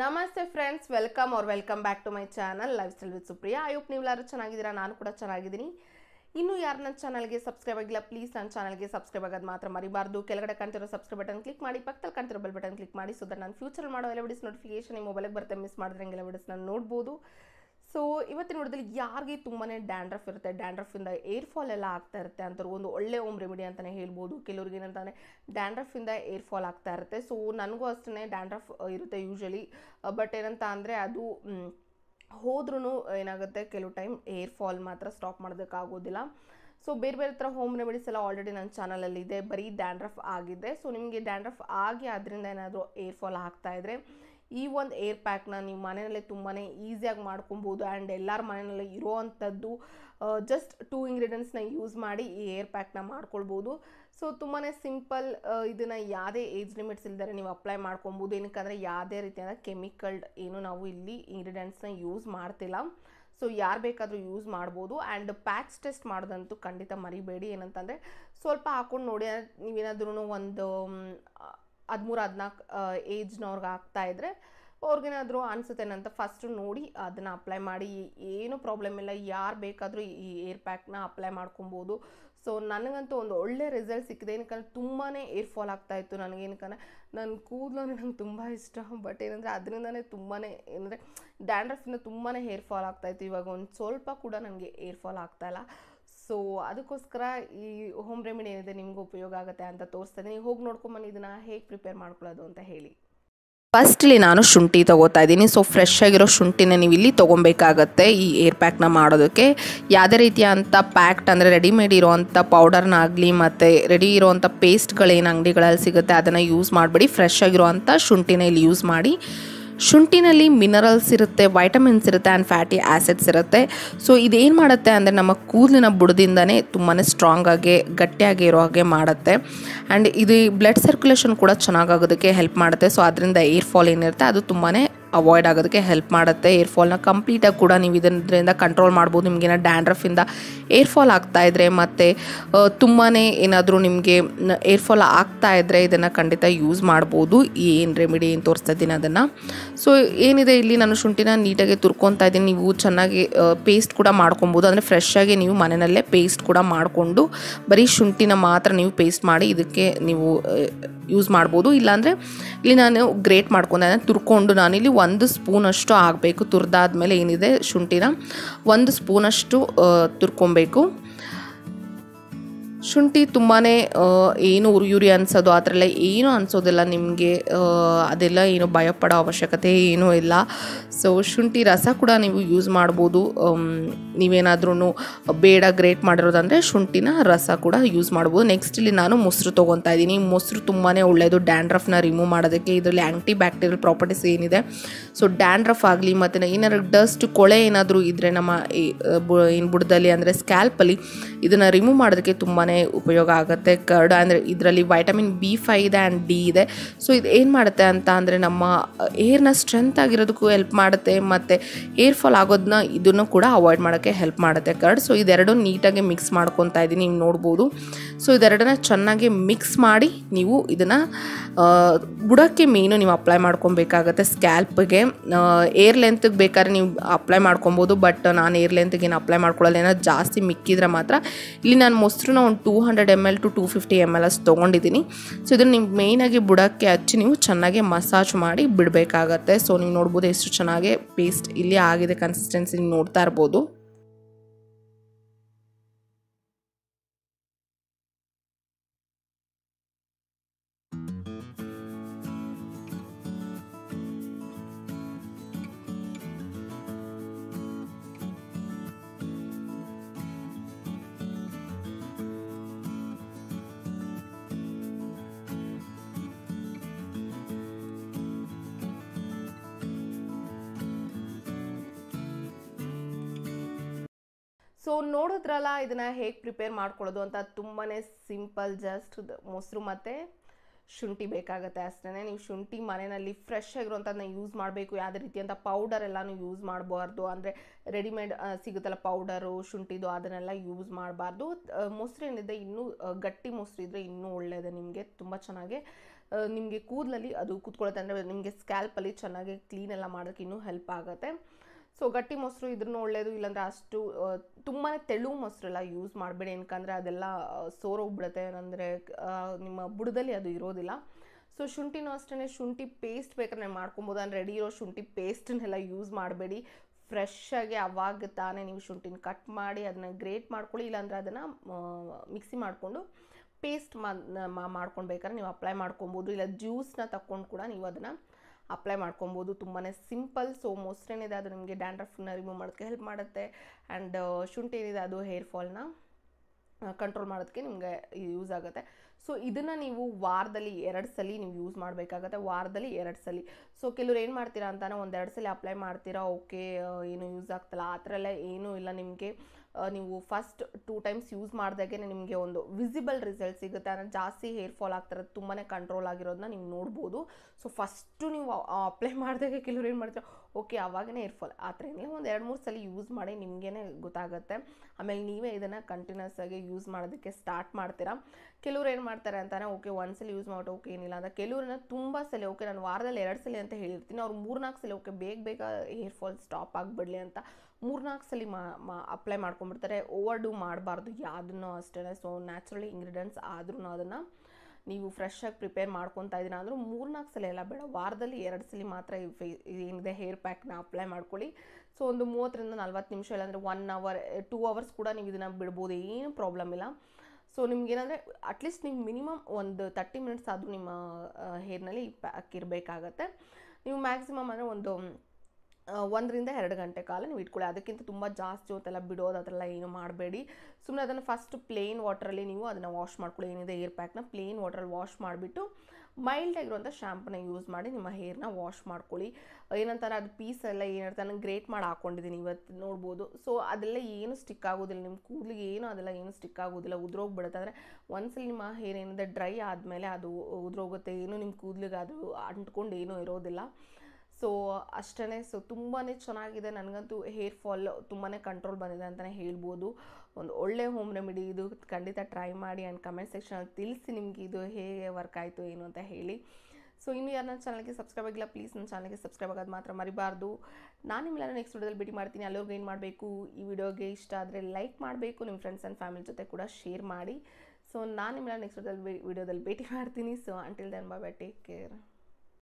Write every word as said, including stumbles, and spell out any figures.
ನಮಸ್ತೆ friends, welcome or welcome back to my channel lifestyle with Supriya. I hope ನೀವೆಲ್ಲರೂ ಚೆನ್ನಾಗಿದ್ದೀರಾ, ನಾನು ಕೂಡ ಚೆನ್ನಾಗಿದ್ದೀನಿ. ಇನ್ನು ಯಾರು ನನ್ನ ಚಾನಲ್ಗೆ ಸಬ್ಸ್ಕ್ರೈಬ್ ಆಗಿಲ್ಲ, ಪ್ಲೀಸ್ ನನ್ನ ಚಾನಲ್ಗೆ ಸಬ್ಸ್ಕ್ರೈಬ್ ಆಗೋದು ಮಾತ್ರ ಮರಿಬಾರ್ದು. ಕೆಳಗಡೆ ಕಾಣ್ತಿರೋ ಸಬ್ಸ್ಕ್ರೈಬ್ ಬಟನ್ ಕ್ಲಿಕ್ ಮಾಡಿ, ಪಕ್ಕದಲ್ಲಿ ಕಾಣ್ತಿರೋ ಬೆಲ್ ಬಟನ್ ಕ್ಲಿಕ್ ಮಾಡಿ. ಸೊ ದಟ್ ನಾನು ಫ್ಯೂಚರ್ ಮಾಡೋ ಎಲ್ಲ ವಿಡಿಯೋಸ್ ನೋಟಿಫಿಕೇಶನ್ ನಿಮ್ಮ ಮೊಬೈಲಿಗೆ ಬರುತ್ತೆ. ಮಿಸ್ ಮಾಡಿದ್ರೆ ಎಲ್ಲ ವಿಡಿಯೋಸ್ ನಾನು ನೋಡ್ಬೋದು. ಸೊ ಇವತ್ತಿನ ನೋಡಿದಲ್ಲಿ ಯಾರಿಗೆ ತುಂಬಾ ಡ್ಯಾಂಡ್ರಫ್ ಇರುತ್ತೆ, ಡ್ಯಾಂಡ್ರಫಿಂದ ಏರ್ ಫಾಲ್ ಎಲ್ಲ ಆಗ್ತಾ ಇರುತ್ತೆ ಅಂತಾರೆ, ಒಂದು ಒಳ್ಳೆ ಹೋಮ್ ರೆಮಿಡಿ ಅಂತಲೇ ಹೇಳ್ಬೋದು. ಕೆಲವ್ರಿಗೆ ಏನಂತಾನೆ ಡ್ಯಾಂಡ್ರಫಿಂದ ಏರ್ ಫಾಲ್ ಆಗ್ತಾ ಇರುತ್ತೆ. ಸೊ ನನಗೂ ಅಷ್ಟೇ ಡ್ಯಾಂಡ್ರಫ್ ಇರುತ್ತೆ ಯೂಶಲಿ. ಬಟ್ ಏನಂತ ಅಂದರೆ ಅದು ಹೋದ್ರೂ ಏನಾಗುತ್ತೆ, ಕೆಲವು ಟೈಮ್ ಏರ್ ಫಾಲ್ ಮಾತ್ರ ಸ್ಟಾಪ್ ಮಾಡೋದಕ್ಕಾಗೋದಿಲ್ಲ. ಸೊ ಬೇರೆ ಬೇರೆ ಥರ ಹೋಮ್ ರೆಮಿಡೀಸ್ ಎಲ್ಲ ಆಲ್ರೆಡಿ ನನ್ನ ಚಾನಲಲ್ಲಿ ಇದೆ. ಬರೀ ಡ್ಯಾಂಡ್ರಫ್ ಆಗಿದೆ. ಸೊ ನಿಮಗೆ ಡ್ಯಾಂಡ್ರಫ್ ಆಗಿ ಅದರಿಂದ ಏನಾದರೂ ಏರ್ ಫಾಲ್ ಆಗ್ತಾ ಇದ್ದರೆ ಈ ಒಂದು ಏರ್ ಪ್ಯಾಕ್ನ ನೀವು ಮನೆಯಲ್ಲೇ ತುಂಬಾ ಈಸಿಯಾಗಿ ಮಾಡ್ಕೊಬೋದು. ಆ್ಯಂಡ್ ಎಲ್ಲರ ಮನೆಯಲ್ಲೇ ಇರೋವಂಥದ್ದು, ಜಸ್ಟ್ ಟೂ ಇಂಗ್ರೀಡಿಯೆಂಟ್ಸ್ನ ಯೂಸ್ ಮಾಡಿ ಈ ಏರ್ ಪ್ಯಾಕ್ನ ಮಾಡ್ಕೊಳ್ಬೋದು. ಸೊ ತುಂಬಾ ಸಿಂಪಲ್, ಇದನ್ನು ಯಾವುದೇ ಏಜ್ ಲಿಮಿಟ್ಸ್ ಇಲ್ದರೆ ನೀವು ಅಪ್ಲೈ ಮಾಡ್ಕೊಬೋದು. ಏನಕ್ಕೆಂದರೆ ಯಾವುದೇ ರೀತಿಯಾದ ಕೆಮಿಕಲ್ಡ್ ಏನು ನಾವು ಇಲ್ಲಿ ಇಂಗ್ರೀಡಿಯೆಂಟ್ಸ್ನ ಯೂಸ್ ಮಾಡ್ತಿಲ್ಲ. ಸೊ ಯಾರು ಬೇಕಾದರೂ ಯೂಸ್ ಮಾಡ್ಬೋದು. ಆ್ಯಂಡ್ ಪ್ಯಾಚ್ ಟೆಸ್ಟ್ ಮಾಡೋದಂತೂ ಖಂಡಿತ ಮರಿಬೇಡಿ. ಏನಂತಂದರೆ ಸ್ವಲ್ಪ ಹಾಕ್ಕೊಂಡು ನೋಡಿ, ನೀವೇನಾದ್ರೂ ಒಂದು ಹದಿಮೂರು ಹದಿನಾಲ್ಕು ಏಜ್ನವ್ರಿಗೆ ಆಗ್ತಾ ಇದ್ದರೆ ಅವ್ರಿಗೇನಾದರೂ ಅನಿಸುತ್ತೇನಂತ ಫಸ್ಟು ನೋಡಿ ಅದನ್ನು ಅಪ್ಲೈ ಮಾಡಿ. ಏನೂ ಪ್ರಾಬ್ಲಮ್ ಇಲ್ಲ, ಯಾರು ಬೇಕಾದರೂ ಈ ಏರ್ ಪ್ಯಾಕ್ನ ಅಪ್ಲೈ ಮಾಡ್ಕೊಬೋದು. ಸೊ ನನಗಂತೂ ಒಂದು ಒಳ್ಳೆ ರಿಸಲ್ಟ್ ಸಿಕ್ಕಿದೆ. ಏನಕ್ಕಂದ್ರೆ ತುಂಬಾ ಏರ್ ಫಾಲ್ ಆಗ್ತಾಯಿತ್ತು ನನಗೇನಕ್ಕಂದ್ರೆ ನನ್ನ ಕೂದಲು ಅಂದರೆ ನಂಗೆ ತುಂಬ ಇಷ್ಟ. ಬಟ್ ಏನಂದರೆ ಅದರಿಂದನೇ ತುಂಬಾ ಏನಂದರೆ ಡ್ಯಾಂಡ್ರಫಿಂದ ತುಂಬಾ ಹೇರ್ ಫಾಲ್ ಆಗ್ತಾಯಿತ್ತು. ಇವಾಗ ಒಂದು ಸ್ವಲ್ಪ ಕೂಡ ನನಗೆ ಏರ್ ಫಾಲ್ ಆಗ್ತಾಯಿಲ್ಲ. ಸೊ ಅದಕ್ಕೋಸ್ಕರ ಈ ಹೋಮ್ ರೆಮಿಡಿ ಏನಿದೆ ನಿಮಗೂ ಉಪಯೋಗ ಆಗುತ್ತೆ ಅಂತ ತೋರಿಸ್ತಾ ಇದ್ದೀನಿ. ಹೋಗಿ ನೋಡ್ಕೊಂಬನ್ನಿ ಇದನ್ನು ಹೇಗೆ ಪ್ರಿಪೇರ್ ಮಾಡ್ಕೊಳ್ಳೋದು ಅಂತ ಹೇಳಿ. ಫಸ್ಟ್ಲಿ ನಾನು ಶುಂಠಿ ತೊಗೋತಾ ಇದ್ದೀನಿ. ಸೊ ಫ್ರೆಶ್ ಆಗಿರೋ ಶುಂಠಿನ ನೀವು ಇಲ್ಲಿ ತೊಗೊಬೇಕಾಗತ್ತೆ ಈ ಏರ್ ಪ್ಯಾಕ್ನ ಮಾಡೋದಕ್ಕೆ. ಯಾವುದೇ ರೀತಿಯಂಥ ಪ್ಯಾಕ್ಟ್ ಅಂದರೆ ರೆಡಿಮೇಡ್ ಇರೋವಂಥ ಪೌಡರ್ನಾಗಲಿ ಮತ್ತು ರೆಡಿ ಇರೋವಂಥ ಪೇಸ್ಟ್ಗಳೇನು ಅಂಗಡಿಗಳಲ್ಲಿ ಸಿಗುತ್ತೆ ಅದನ್ನು ಯೂಸ್ ಮಾಡಬೇಡಿ. ಫ್ರೆಶ್ ಆಗಿರೋವಂಥ ಶುಂಠಿನ ಇಲ್ಲಿ ಯೂಸ್ ಮಾಡಿ. ಶುಂಠಿನಲ್ಲಿ ಮಿನರಲ್ಸ್ ಇರುತ್ತೆ, ವೈಟಮಿನ್ಸ್ ಇರುತ್ತೆ ಆ್ಯಂಡ್ ಫ್ಯಾಟಿ ಆ್ಯಸಿಡ್ಸ್ ಇರುತ್ತೆ. ಸೊ ಇದೇನು ಮಾಡುತ್ತೆ ಅಂದರೆ ನಮ್ಮ ಕೂದಲಿನ ಬುಡದಿಂದನೇ ತುಂಬಾ ಸ್ಟ್ರಾಂಗಾಗಿ ಗಟ್ಟಿಯಾಗಿ ಇರೋ ಹಾಗೆ ಮಾಡುತ್ತೆ. ಆ್ಯಂಡ್ ಇದು ಬ್ಲಡ್ ಸರ್ಕ್ಯುಲೇಷನ್ ಕೂಡ ಚೆನ್ನಾಗೋದಕ್ಕೆ ಹೆಲ್ಪ್ ಮಾಡುತ್ತೆ. ಸೊ ಅದರಿಂದ ಏರ್ ಫಾಲ್ ಏನಿರುತ್ತೆ ಅದು ತುಂಬಾ ಅವಾಯ್ಡ್ ಆಗೋದಕ್ಕೆ ಹೆಲ್ಪ್ ಮಾಡುತ್ತೆ. ಏರ್ ಫಾಲ್ನ ಕಂಪ್ಲೀಟಾಗಿ ಕೂಡ ನೀವು ಇದರಿಂದ ಕಂಟ್ರೋಲ್ ಮಾಡ್ಬೋದು. ನಿಮಗೇನೋ ಡ್ಯಾಂಡ್ರಫಿಂದ ಏರ್ ಫಾಲ್ ಆಗ್ತಾಯಿದ್ರೆ ಮತ್ತು ತುಂಬಾ ಏನಾದರೂ ನಿಮಗೆ ಏರ್ ಫಾಲ್ ಆಗ್ತಾಯಿದ್ರೆ ಇದನ್ನು ಖಂಡಿತ ಯೂಸ್ ಮಾಡ್ಬೋದು. ಏನು ರೆಮಿಡಿ ಏನು ತೋರಿಸ್ತಾ ಇದ್ದೀನಿ ಅದನ್ನು. ಸೊ ಏನಿದೆ ಇಲ್ಲಿ ನಾನು ಶುಂಠಿನ ನೀಟಾಗಿ ತುರ್ಕೊತಾ ಇದ್ದೀನಿ. ನೀವು ಚೆನ್ನಾಗಿ ಪೇಸ್ಟ್ ಕೂಡ ಮಾಡ್ಕೊಬೋದು. ಅಂದರೆ ಫ್ರೆಶ್ಶಾಗಿ ನೀವು ಮನೆಯಲ್ಲೇ ಪೇಸ್ಟ್ ಕೂಡ ಮಾಡಿಕೊಂಡು ಬರೀ ಶುಂಠಿನ ಮಾತ್ರ ನೀವು ಪೇಸ್ಟ್ ಮಾಡಿ ಇದಕ್ಕೆ ನೀವು ಯೂಸ್ ಮಾಡ್ಬೋದು. ಇಲ್ಲಾಂದರೆ ಇಲ್ಲಿ ನಾನು ಗ್ರೇಟ್ ಮಾಡ್ಕೊಂಡು ತುರ್ಕೊಂಡು ನಾನಿಲ್ಲಿ ಒಂದು ಸ್ಪೂನಷ್ಟು ಆಗಬೇಕು. ತುರಿದಾದ್ಮೇಲೆ ಏನಿದೆ ಶುಂಠಿನ ಒಂದು ಸ್ಪೂನಷ್ಟು ತುರ್ಕೊಬೇಕು. ಶುಂಠಿ ತುಂಬಾ ಏನು ಉರಿಯುರಿ ಅನಿಸೋದು ಆ ಥರ ಎಲ್ಲ ಏನೂ ಅನಿಸೋದಿಲ್ಲ ನಿಮಗೆ. ಅದೆಲ್ಲ ಏನು ಭಯಪಡೋ ಅವಶ್ಯಕತೆ ಏನೂ ಇಲ್ಲ. ಸೊ ಶುಂಠಿ ರಸ ಕೂಡ ನೀವು ಯೂಸ್ ಮಾಡ್ಬೋದು. ನೀವೇನಾದ್ರೂ ಬೇಡ ಗ್ರೇಟ್ ಮಾಡಿರೋದಂದರೆ ಶುಂಠಿನ ರಸ ಕೂಡ ಯೂಸ್ ಮಾಡ್ಬೋದು. ನೆಕ್ಸ್ಟ್ ಇಲ್ಲಿ ನಾನು ಮೊಸರು ತೊಗೊತಾ ಇದ್ದೀನಿ. ಮೊಸರು ತುಂಬಾ ಒಳ್ಳೆಯದು ಡ್ಯಾಂಡ್ರಫ್ನ ರಿಮೂವ್ ಮಾಡೋದಕ್ಕೆ. ಇದರಲ್ಲಿ ಆ್ಯಂಟಿ ಬ್ಯಾಕ್ಟೀರಿಯಲ್ ಪ್ರಾಪರ್ಟೀಸ್ ಏನಿದೆ, ಸೊ ಡ್ಯಾಂಡ್ರಫ್ ಆಗಲಿ ಮತ್ತು ಏನಾದ್ರು ಡಸ್ಟ್ ಕೊಳೆ ಏನಾದರೂ ಇದ್ದರೆ ನಮ್ಮ ಏನು ಬುಡದಲ್ಲಿ ಅಂದರೆ ಸ್ಕ್ಯಾಲ್ಪಲ್ಲಿ ಇದನ್ನು ರಿಮೂವ್ ಮಾಡೋದಕ್ಕೆ ತುಂಬಾ ಉಪಯೋಗ ಆಗುತ್ತೆ. ಕರ್ಡ್ ಅಂದರೆ ಇದರಲ್ಲಿ ವೈಟಮಿನ್ ಬಿ ಫೈವ್ ಇದೆ ಆ್ಯಂಡ್ ಡಿ ಇದೆ. ಸೊ ಇದು ಏನು ಮಾಡುತ್ತೆ ಅಂತ ಅಂದರೆ ನಮ್ಮ ಏರ್ನ ಸ್ಟ್ರೆಂತ್ ಆಗಿರೋದಕ್ಕೂ ಹೆಲ್ಪ್ ಮಾಡುತ್ತೆ ಮತ್ತು ಏರ್ ಫಾಲ್ ಆಗೋದನ್ನ ಇದನ್ನು ಕೂಡ ಅವಾಯ್ಡ್ ಮಾಡೋಕ್ಕೆ ಹೆಲ್ಪ್ ಮಾಡುತ್ತೆ ಕರ್ಡ್. ಸೊ ಇದೆರಡು ನೀಟಾಗಿ ಮಿಕ್ಸ್ ಮಾಡ್ಕೊತಾ ಇದ್ದೀನಿ, ನೀವು ನೋಡ್ಬೋದು. ಸೊ ಇದೆರಡನ್ನ ಚೆನ್ನಾಗಿ ಮಿಕ್ಸ್ ಮಾಡಿ ನೀವು ಇದನ್ನು ಬುಡಕ್ಕೆ ಮೇನು ನೀವು ಅಪ್ಲೈ ಮಾಡ್ಕೊಬೇಕಾಗತ್ತೆ, ಸ್ಕ್ಯಾಲ್ಪ್ಗೆ. ಏರ್ ಲೆಂತ್ಗೆ ಬೇಕಾದ್ರೆ ನೀವು ಅಪ್ಲೈ ಮಾಡ್ಕೊಬೋದು. ಬಟ್ ನಾನು ಏರ್ ಲೆಂತ್ಗೆ ಏನು ಅಪ್ಲೈ ಮಾಡ್ಕೊಳ್ಳೋಲ್ಲ, ಏನೋ ಜಾಸ್ತಿ ಮಿಕ್ಕಿದ್ರೆ ಮಾತ್ರ. ಇಲ್ಲಿ ನಾನು ಮೊಸರನ್ನ ಒಂದು two hundred M L to two fifty M L ಅಷ್ಟು ತೊಗೊಂಡಿದ್ದೀನಿ. ಸೊ ಇದನ್ನು ನೀವು ಮೇಯ್ನಾಗಿ ಬುಡಕ್ಕೆ ಹಚ್ಚಿ ನೀವು ಚೆನ್ನಾಗಿ ಮಸಾಜ್ ಮಾಡಿ ಬಿಡಬೇಕಾಗತ್ತೆ. ಸೊ ನೀವು ನೋಡ್ಬೋದು ಎಷ್ಟು ಚೆನ್ನಾಗಿ ಪೇಸ್ಟ್ ಇಲ್ಲಿ ಆಗಿದೆ, ಕನ್ಸಿಸ್ಟೆನ್ಸಿ ನೋಡ್ತಾ ಇರ್ಬೋದು. ಸೊ ನೋಡಿದ್ರಲ್ಲ ಇದನ್ನು ಹೇಗೆ ಪ್ರಿಪೇರ್ ಮಾಡ್ಕೊಳ್ಳೋದು ಅಂತ. ತುಂಬಾ ಸಿಂಪಲ್, ಜಸ್ಟ್ ಮೊಸರು ಮತ್ತು ಶುಂಠಿ ಬೇಕಾಗುತ್ತೆ ಅಷ್ಟೇನೆ. ನೀವು ಶುಂಠಿ ಮನೆಯಲ್ಲಿ ಫ್ರೆಶ್ ಆಗಿರೋಂಥದ್ದನ್ನ ಯೂಸ್ ಮಾಡಬೇಕು. ಯಾವುದೇ ರೀತಿಯಂಥ ಪೌಡರ್ ಎಲ್ಲನೂ ಯೂಸ್ ಮಾಡಬಾರ್ದು, ಅಂದರೆ ರೆಡಿಮೇಡ್ ಸಿಗುತ್ತಲ್ಲ ಪೌಡರು ಶುಂಠಿದು ಅದನ್ನೆಲ್ಲ ಯೂಸ್ ಮಾಡಬಾರ್ದು. ಮೊಸರು ಏನಿದೆ ಇನ್ನೂ ಗಟ್ಟಿ ಮೊಸರು ಇದ್ದರೆ ಇನ್ನೂ ಒಳ್ಳೆಯದು ನಿಮಗೆ, ತುಂಬ ಚೆನ್ನಾಗಿ ನಿಮಗೆ ಕೂದಲಲ್ಲಿ ಅದು ಕೂತ್ಕೊಳ್ಳುತ್ತೆ, ಅಂದರೆ ನಿಮಗೆ ಸ್ಕ್ಯಾಲ್ಪಲ್ಲಿ ಚೆನ್ನಾಗಿ ಕ್ಲೀನೆಲ್ಲ ಮಾಡೋಕ್ಕೆ ಇನ್ನೂ ಹೆಲ್ಪ್ ಆಗುತ್ತೆ. ಸೊ ಗಟ್ಟಿ ಮೊಸರು ಇದ್ರೂ ಒಳ್ಳೆಯದು, ಇಲ್ಲಾಂದರೆ ಅಷ್ಟು ತುಂಬಾ ತೆಳು ಮೊಸರೆಲ್ಲ ಯೂಸ್ ಮಾಡಬೇಡಿ, ಏನಕ್ಕಂದರೆ ಅದೆಲ್ಲ ಸೋರೋಗ್ಬಿಡುತ್ತೆ, ಏನಂದರೆ ನಿಮ್ಮ ಬುಡದಲ್ಲಿ ಅದು ಇರೋದಿಲ್ಲ. ಸೊ ಶುಂಠಿನೂ ಅಷ್ಟೇ, ಶುಂಠಿ ಪೇಸ್ಟ್ ಬೇಕಾದ್ರೆ ಮಾಡ್ಕೊಬೋದು, ಅಂದರೆ ರೆಡಿ ಇರೋ ಶುಂಠಿ ಪೇಸ್ಟನ್ನೆಲ್ಲ ಯೂಸ್ ಮಾಡಬೇಡಿ. ಫ್ರೆಶ್ಶಾಗಿ ಅವಾಗ ತಾನೇ ನೀವು ಶುಂಠಿನ ಕಟ್ ಮಾಡಿ ಅದನ್ನು ಗ್ರೇಟ್ ಮಾಡ್ಕೊಳ್ಳಿ, ಇಲ್ಲಾಂದರೆ ಅದನ್ನು ಮಿಕ್ಸಿ ಮಾಡಿಕೊಂಡು ಪೇಸ್ಟ್ ಮಾಡ್ಕೊಳ್ಬೇಕಾದ್ರೆ ನೀವು ಅಪ್ಲೈ ಮಾಡ್ಕೊಬೋದು, ಇಲ್ಲ ಜ್ಯೂಸನ್ನ ತಗೊಂಡು ಕೂಡ ನೀವು ಅದನ್ನು ಅಪ್ಲೈ ಮಾಡ್ಕೊಬೋದು. ತುಂಬಾ ಸಿಂಪಲ್. ಸೊ ಮೊಸರು ಏನಿದೆ ಅದು ನಿಮಗೆ ಡ್ಯಾಂಡ್ರಫ್ನ ರಿಮೂವ್ ಮಾಡೋಕ್ಕೆ ಹೆಲ್ಪ್ ಮಾಡುತ್ತೆ, ಆ್ಯಂಡ್ ಶುಂಠಿ ಏನಿದೆ ಅದು ಹೇರ್ ಫಾಲ್ನ ಕಂಟ್ರೋಲ್ ಮಾಡೋದಕ್ಕೆ ನಿಮಗೆ ಯೂಸ್ ಆಗುತ್ತೆ. ಸೊ ಇದನ್ನು ನೀವು ವಾರದಲ್ಲಿ ಎರಡು ಸಲ ನೀವು ಯೂಸ್ ಮಾಡಬೇಕಾಗತ್ತೆ, ವಾರದಲ್ಲಿ ಎರಡು ಸಲ. ಸೊ ಕೆಲವ್ರು ಏನು ಮಾಡ್ತೀರಾ ಅಂತಾನೆ ಒಂದೆರಡು ಸಲ ಅಪ್ಲೈ ಮಾಡ್ತೀರಾ, ಓಕೆ ಏನು ಯೂಸ್ ಆಗ್ತಲ್ಲ, ಆ ಥರ ಎಲ್ಲ ಏನೂ ಇಲ್ಲ. ನಿಮಗೆ ನೀವು ಫಸ್ಟ್ ಟೂ ಟೈಮ್ಸ್ ಯೂಸ್ ಮಾಡಿದಾಗೆ ನಿಮಗೆ ಒಂದು ವಿಸಿಬಲ್ ರಿಸಲ್ಟ್ ಸಿಗುತ್ತೆ, ಅಂದರೆ ಜಾಸ್ತಿ ಹೇರ್ ಫಾಲ್ ಆಗ್ತಿರೋದು ತುಂಬಾ ಕಂಟ್ರೋಲ್ ಆಗಿರೋದನ್ನ ನೀವು ನೋಡ್ಬೋದು. ಸೊ ಫಸ್ಟು ನೀವು ಅಪ್ಲೈ ಮಾಡಿದಾಗೆ ಕೆಲವ್ರು ಏನು ಮಾಡ್ತೀರಾ, ಓಕೆ ಆವಾಗೇ ಹೇರ್ ಫಾಲ್, ಆ ಥರ ಏನಿಲ್ಲ, ಒಂದು ಎರಡು ಮೂರು ಸಲ ಯೂಸ್ ಮಾಡಿ ನಿಮಗೇ ಗೊತ್ತಾಗುತ್ತೆ. ಆಮೇಲೆ ನೀವೇ ಇದನ್ನು ಕಂಟಿನ್ಯೂಸ್ ಆಗಿ ಯೂಸ್ ಮಾಡೋದಕ್ಕೆ ಸ್ಟಾರ್ಟ್ ಮಾಡ್ತೀರಾ. ಕೆಲವ್ರು ಏನು ಮಾಡ್ತಾರೆ ಅಂತಾನೆ ಓಕೆ ಒಂದ್ಸಲ ಯೂಸ್ ಮಾಡೋದು ಓಕೆ ಏನಿಲ್ಲ ಅಂತ, ಕೆಲವ್ರನ್ನ ತುಂಬ ಸಲ ಓಕೆ ನಾನು ವಾರದಲ್ಲಿ ಎರಡು ಸಲ ಅಂತ ಹೇಳಿರ್ತೀನಿ, ಅವ್ರು ಮೂರ್ನಾಲ್ಕು ಸಲ ಓಕೆ ಬೇಗ ಬೇಗ ಹೇರ್ ಫಾಲ್ ಸ್ಟಾಪ್ ಆಗಿಬಿಡಲಿ ಅಂತ ಮೂರ್ನಾಲ್ಕು ಸಲ ಮಾ ಅಪ್ಲೈ ಮಾಡ್ಕೊಂಡ್ಬಿಡ್ತಾರೆ. ಓವರ್ ಡೂ ಮಾಡಬಾರ್ದು ಯಾವುದನ್ನೂ ಅಷ್ಟೇ. ಸೊ ನ್ಯಾಚುರಲಿ ಇಂಗ್ರೀಡಿಯೆಂಟ್ಸ್ ಆದ್ರೂ ಅದನ್ನು ನೀವು ಫ್ರೆಶ್ ಆಗಿ ಪ್ರಿಪೇರ್ ಮಾಡ್ಕೊತಾ ಇದ್ದೀರಾ ಅಂದರೂ ಮೂರ್ನಾಲ್ಕು ಸಲ ಎಲ್ಲ ಬೇಡ, ವಾರದಲ್ಲಿ ಎರಡು ಸಲ ಮಾತ್ರ ಫೇ ಏನಿದೆ ಹೇರ್ ಪ್ಯಾಕ್ನ ಅಪ್ಲೈ ಮಾಡ್ಕೊಳ್ಳಿ. ಸೊ ಒಂದು ಮೂವತ್ತರಿಂದ ನಲ್ವತ್ತು ನಿಮಿಷ ಇಲ್ಲಾಂದರೆ ಒನ್ ಅವರ್ ಟೂ ಅವರ್ಸ್ ಕೂಡ ನೀವು ಇದನ್ನು ಬಿಡ್ಬೋದು, ಏನು ಪ್ರಾಬ್ಲಮ್ ಇಲ್ಲ. ಸೊ ನಿಮಗೇನಂದರೆ ಅಟ್ಲೀಸ್ಟ್ ನೀವು ಮಿನಿಮಮ್ ಒಂದು ತರ್ಟಿ ಮಿನಿಟ್ಸ್ ಆದರೂ ನಿಮ್ಮ ಹೇರ್ನಲ್ಲಿ ಪ್ಯಾಕ್ ಇರಬೇಕಾಗತ್ತೆ. ನೀವು ಮ್ಯಾಕ್ಸಿಮಮ್ ಅಂದರೆ ಒಂದು ಒಂದರಿಂದ ಎರಡು ಗಂಟೆ ಕಾಲ ನೀವು ಇಟ್ಕೊಳ್ಳಿ, ಅದಕ್ಕಿಂತ ತುಂಬ ಜಾಸ್ತಿ ಹೊತ್ತೆಲ್ಲ ಬಿಡೋದು ಅದೆಲ್ಲ ಏನು ಮಾಡಬೇಡಿ. ಸುಮ್ಮನೆ ಅದನ್ನು ಫಸ್ಟ್ ಪ್ಲೇನ್ ವಾಟ್ರಲ್ಲಿ ನೀವು ಅದನ್ನು ವಾಶ್ ಮಾಡ್ಕೊಳ್ಳಿ, ಏನಿದೆ ಏರ್ ಪ್ಯಾಕ್ನ ಪ್ಲೇನ್ ವಾಟ್ರಲ್ಲಿ ವಾಶ್ ಮಾಡಿಬಿಟ್ಟು ಮೈಲ್ಡಾಗಿರುವಂಥ ಶ್ಯಾಂಪನ್ನ ಯೂಸ್ ಮಾಡಿ ನಿಮ್ಮ ಹೇರ್ನ ವಾಶ್ ಮಾಡ್ಕೊಳ್ಳಿ. ಏನಂತಾರೆ ಅದು ಪೀಸ್ ಎಲ್ಲ ಏನಂತ ನಾನು ಗ್ರೇಟ್ ಮಾಡಿ ಹಾಕ್ಕೊಂಡಿದ್ದೀನಿ ಇವತ್ತು ನೋಡ್ಬೋದು. ಸೊ ಅದೆಲ್ಲ ಏನು ಸ್ಟಿಕ್ ಆಗೋದಿಲ್ಲ, ನಿಮ್ಮ ಕೂದಲಿಗೆ ಏನು ಅದೆಲ್ಲ ಏನು ಸ್ಟಿಕ್ ಆಗೋದಿಲ್ಲ, ಉದುರೋಗ್ಬಿಡುತ್ತೆ. ಅಂದರೆ ಒಂದ್ಸಲಿ ನಿಮ್ಮ ಹೇರ್ ಏನಿದೆ ಡ್ರೈ ಆದಮೇಲೆ ಅದು ಉದುರೋಗುತ್ತೆ, ಏನು ನಿಮ್ಮ ಕೂದಲಿಗೆ ಅದು ಅಂಟ್ಕೊಂಡು ಏನೂ ಇರೋದಿಲ್ಲ. ಸೊ ಅಷ್ಟೇ. ಸೊ ತುಂಬಾ ಚೆನ್ನಾಗಿದೆ, ನನಗಂತೂ ಹೇರ್ ಫಾಲ್ ತುಂಬಾ ಕಂಟ್ರೋಲ್ ಬಂದಿದೆ ಅಂತಲೇ ಹೇಳ್ಬೋದು. ಒಂದು ಒಳ್ಳೆ ಹೋಮ್ ರೆಮಿಡಿ ಇದು, ಖಂಡಿತ ಟ್ರೈ ಮಾಡಿ ಆ್ಯಂಡ್ ಕಮೆಂಟ್ ಸೆಕ್ಷನಲ್ಲಿ ತಿಳಿಸಿ ನಿಮಗೆ ಇದು ಹೇಗೆ ವರ್ಕ್ ಆಯಿತು ಏನು ಅಂತ ಹೇಳಿ. ಸೊ ಇನ್ನೂ ಯಾರು ನನ್ನ ಚಾನಲ್ಗೆ ಸಬ್ಸ್ಕ್ರೈಬ್ ಆಗಿಲ್ಲ, ಪ್ಲೀಸ್ ನನ್ನ ಚಾನಲ್ಗೆ ಸಬ್ಸ್ಕ್ರೈಬ್ ಆಗೋದು ಮಾತ್ರ ಮರಿಬಾರ್ದು. ನಾನು ನಿಮ್ಮೆಲ್ಲರೂ ನೆಕ್ಸ್ಟ್ ವಿಡಿಯೋದಲ್ಲಿ ಭೇಟಿ ಮಾಡ್ತೀನಿ. ಅಲ್ಲಿವರೆಗೂ ಏನು ಮಾಡಬೇಕು, ಈ ವಿಡಿಯೋಗೆ ಇಷ್ಟ ಆದರೆ ಲೈಕ್ ಮಾಡಬೇಕು, ನಿಮ್ಮ ಫ್ರೆಂಡ್ಸ್ ಆ್ಯಂಡ್ ಫ್ಯಾಮಿಲಿ ಜೊತೆ ಕೂಡ ಶೇರ್ ಮಾಡಿ. ಸೊ ನಾನು ನಿಮ್ಮೆಲ್ಲ ನೆಕ್ಸ್ಟ್ ವಿಡಿಯೋದಲ್ಲಿ ವಿಡಿಯೋದಲ್ಲಿ ಭೇಟಿ ಮಾಡ್ತೀನಿ. So until then bye bye, take care.